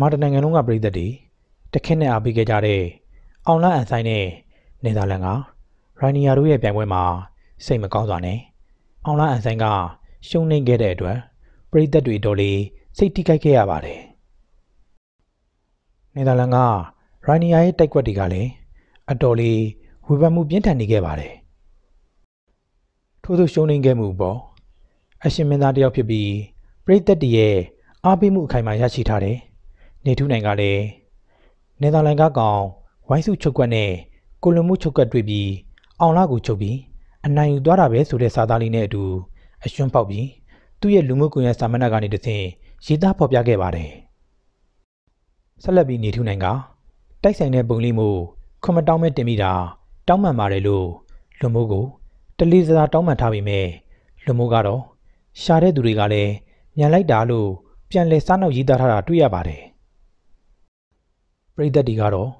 Martinanganunga break the day, Takene Abigade, Aula and Sine, Nedalanga, Rani Arue Bangwema, same Gazane, Aula and Sanga, Shuni Gede Edward, break the Doli, say Tikakea Bade Nedalanga, Rani Ae Taquadigale, a Doli, we were moving and Nigabade. To the Shuni Gamubo, Ashimena de be, break the day, Abimu Kaimayashitare. Ne tu nangale, Nedalanga gong, Waisu chokwane, Kolumu chokatwibi, Aulagu chobi, and Nayu Dorabe Sure Sadaline do, a shumpabi, Tuye Lumukuya Samanagani de say, Shida Popiagevare. Salabi ne tu nanga, Taisane Bunglimu, Comadame Demida, Dama Marelu, Lumugo, Taliza Dama Tavime, Lumugaro, Share Durigale, Nyalai Dalu, Pianle Sano Yidara Tuyabare. Brida Digaro,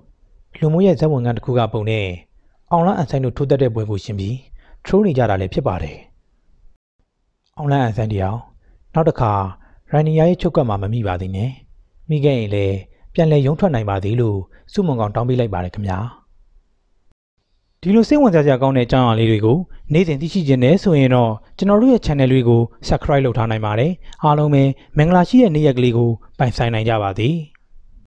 Lumuya Zawang and Kugabone, Aula and Sanu to the Rebushimbi, truly Jarale Pibare. Aula and Sandiao, not a car, Rania Choka Mamami Badine, Migale, Pianle Yontanai Badilu, Sumongon Tombi like Barakmia. Dilo say one that you are going to John Lirigo, Nathan Dichine, so you know, General Channel Ligo, Sacrilo Tanai Mare, Alome, Menglashi and Niagligo, by Sinai Javadi.